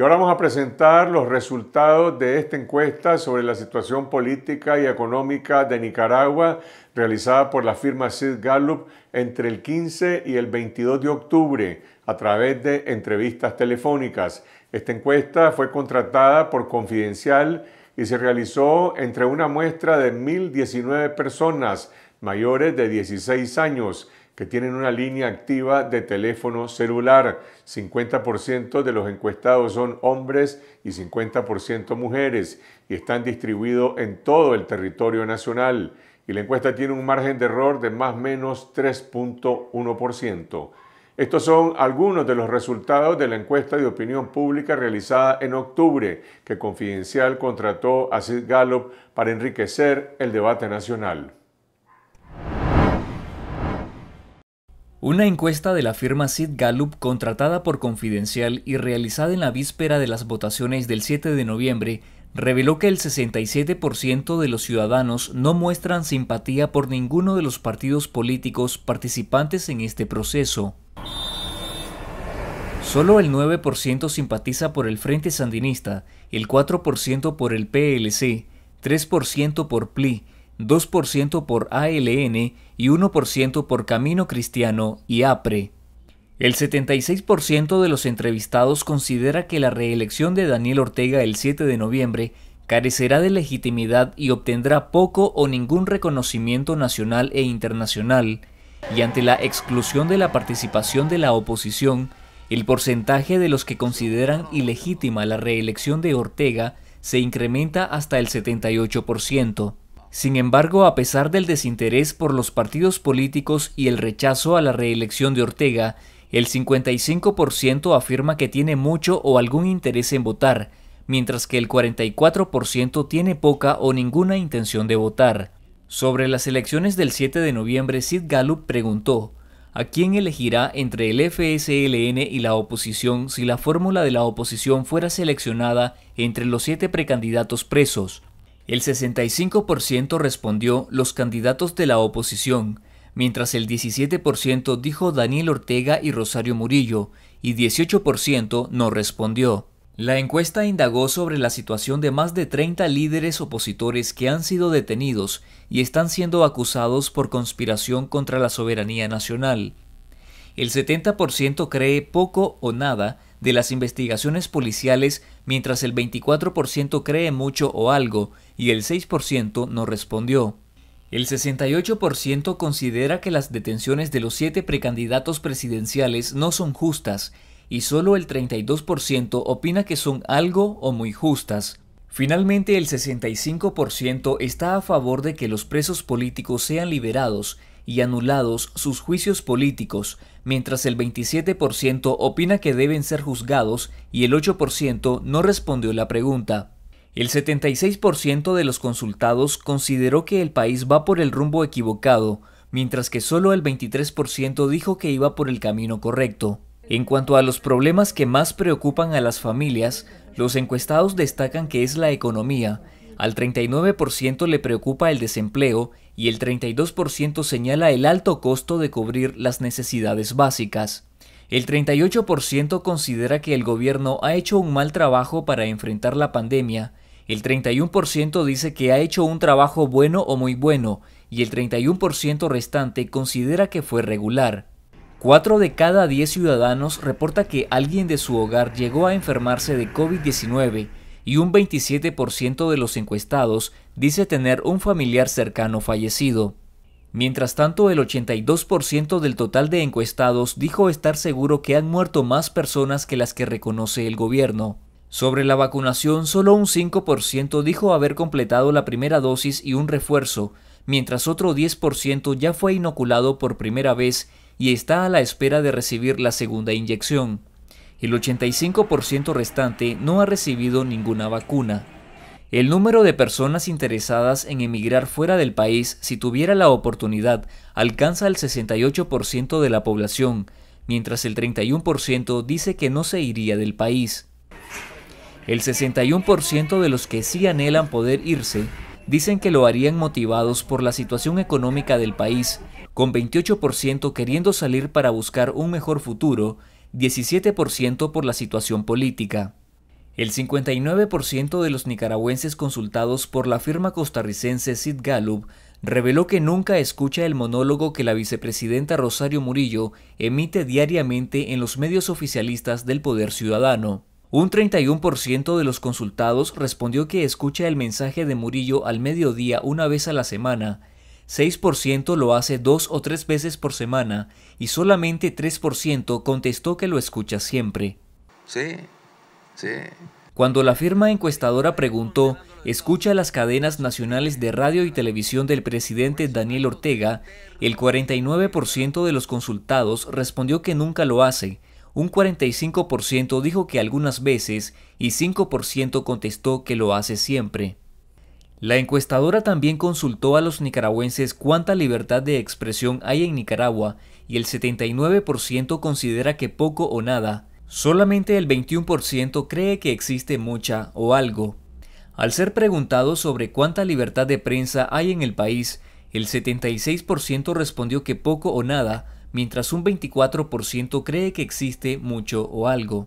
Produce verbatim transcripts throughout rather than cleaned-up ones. Y ahora vamos a presentar los resultados de esta encuesta sobre la situación política y económica de Nicaragua realizada por la firma C I D Gallup entre el quince y el veintidós de octubre a través de entrevistas telefónicas. Esta encuesta fue contratada por Confidencial y se realizó entre una muestra de mil diecinueve personas mayores de dieciséis años que tienen una línea activa de teléfono celular. cincuenta por ciento de los encuestados son hombres y cincuenta por ciento mujeres y están distribuidos en todo el territorio nacional. Y la encuesta tiene un margen de error de más o menos tres punto uno por ciento. Estos son algunos de los resultados de la encuesta de opinión pública realizada en octubre que Confidencial contrató a C I D Gallup para enriquecer el debate nacional. Una encuesta de la firma C I D Gallup contratada por Confidencial y realizada en la víspera de las votaciones del siete de noviembre reveló que el sesenta y siete por ciento de los ciudadanos no muestran simpatía por ninguno de los partidos políticos participantes en este proceso. Solo el nueve por ciento simpatiza por el Frente Sandinista, el cuatro por ciento por el P L C, tres por ciento por P L I, dos por ciento por A L N y uno por ciento por Camino Cristiano y APRE. El setenta y seis por ciento de los entrevistados considera que la reelección de Daniel Ortega el siete de noviembre carecerá de legitimidad y obtendrá poco o ningún reconocimiento nacional e internacional, y ante la exclusión de la participación de la oposición, el porcentaje de los que consideran ilegítima la reelección de Ortega se incrementa hasta el setenta y ocho por ciento. Sin embargo, a pesar del desinterés por los partidos políticos y el rechazo a la reelección de Ortega, el cincuenta y cinco por ciento afirma que tiene mucho o algún interés en votar, mientras que el cuarenta y cuatro por ciento tiene poca o ninguna intención de votar. Sobre las elecciones del siete de noviembre, C I D Gallup preguntó: ¿a quién elegirá entre el F S L N y la oposición si la fórmula de la oposición fuera seleccionada entre los siete precandidatos presos? El sesenta y cinco por ciento respondió los candidatos de la oposición, mientras el diecisiete por ciento dijo Daniel Ortega y Rosario Murillo, y dieciocho por ciento no respondió. La encuesta indagó sobre la situación de más de treinta líderes opositores que han sido detenidos y están siendo acusados por conspiración contra la soberanía nacional. El setenta por ciento cree poco o nada de las investigaciones policiales, mientras el veinticuatro por ciento cree mucho o algo, y el seis por ciento no respondió. El sesenta y ocho por ciento considera que las detenciones de los siete precandidatos presidenciales no son justas, y solo el treinta y dos por ciento opina que son algo o muy justas. Finalmente, el sesenta y cinco por ciento está a favor de que los presos políticos sean liberados y anulados sus juicios políticos, mientras el veintisiete por ciento opina que deben ser juzgados y el ocho por ciento no respondió la pregunta. El setenta y seis por ciento de los consultados consideró que el país va por el rumbo equivocado, mientras que solo el veintitrés por ciento dijo que iba por el camino correcto. En cuanto a los problemas que más preocupan a las familias, los encuestados destacan que es la economía. Al treinta y nueve por ciento le preocupa el desempleo y el treinta y dos por ciento señala el alto costo de cubrir las necesidades básicas. El treinta y ocho por ciento considera que el gobierno ha hecho un mal trabajo para enfrentar la pandemia, el treinta y uno por ciento dice que ha hecho un trabajo bueno o muy bueno y el treinta y uno por ciento restante considera que fue regular. Cuatro de cada diez ciudadanos reporta que alguien de su hogar llegó a enfermarse de COVID diecinueve. Y un veintisiete por ciento de los encuestados dice tener un familiar cercano fallecido. Mientras tanto, el ochenta y dos por ciento del total de encuestados dijo estar seguro que han muerto más personas que las que reconoce el gobierno. Sobre la vacunación, solo un cinco por ciento dijo haber completado la primera dosis y un refuerzo, mientras otro diez por ciento ya fue inoculado por primera vez y está a la espera de recibir la segunda inyección. El ochenta y cinco por ciento restante no ha recibido ninguna vacuna. El número de personas interesadas en emigrar fuera del país, si tuviera la oportunidad, alcanza el sesenta y ocho por ciento de la población, mientras el treinta y uno por ciento dice que no se iría del país. El sesenta y uno por ciento de los que sí anhelan poder irse, dicen que lo harían motivados por la situación económica del país, con veintiocho por ciento queriendo salir para buscar un mejor futuro, diecisiete por ciento por la situación política. El cincuenta y nueve por ciento de los nicaragüenses consultados por la firma costarricense C I D Gallup reveló que nunca escucha el monólogo que la vicepresidenta Rosario Murillo emite diariamente en los medios oficialistas del Poder Ciudadano. Un treinta y uno por ciento de los consultados respondió que escucha el mensaje de Murillo al mediodía una vez a la semana, seis por ciento lo hace dos o tres veces por semana y solamente tres por ciento contestó que lo escucha siempre. Sí, sí. Cuando la firma encuestadora preguntó, ¿escucha las cadenas nacionales de radio y televisión del presidente Daniel Ortega?, el cuarenta y nueve por ciento de los consultados respondió que nunca lo hace, un cuarenta y cinco por ciento dijo que algunas veces y cinco por ciento contestó que lo hace siempre. La encuestadora también consultó a los nicaragüenses cuánta libertad de expresión hay en Nicaragua y el setenta y nueve por ciento considera que poco o nada. Solamente el veintiuno por ciento cree que existe mucha o algo. Al ser preguntado sobre cuánta libertad de prensa hay en el país, el setenta y seis por ciento respondió que poco o nada, mientras un veinticuatro por ciento cree que existe mucho o algo.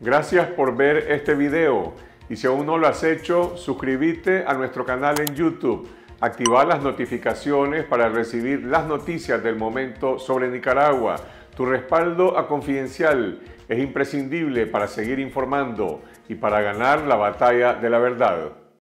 Gracias por ver este video y si aún no lo has hecho, suscríbete a nuestro canal en YouTube. Activa las notificaciones para recibir las noticias del momento sobre Nicaragua. Tu respaldo a Confidencial es imprescindible para seguir informando y para ganar la batalla de la verdad.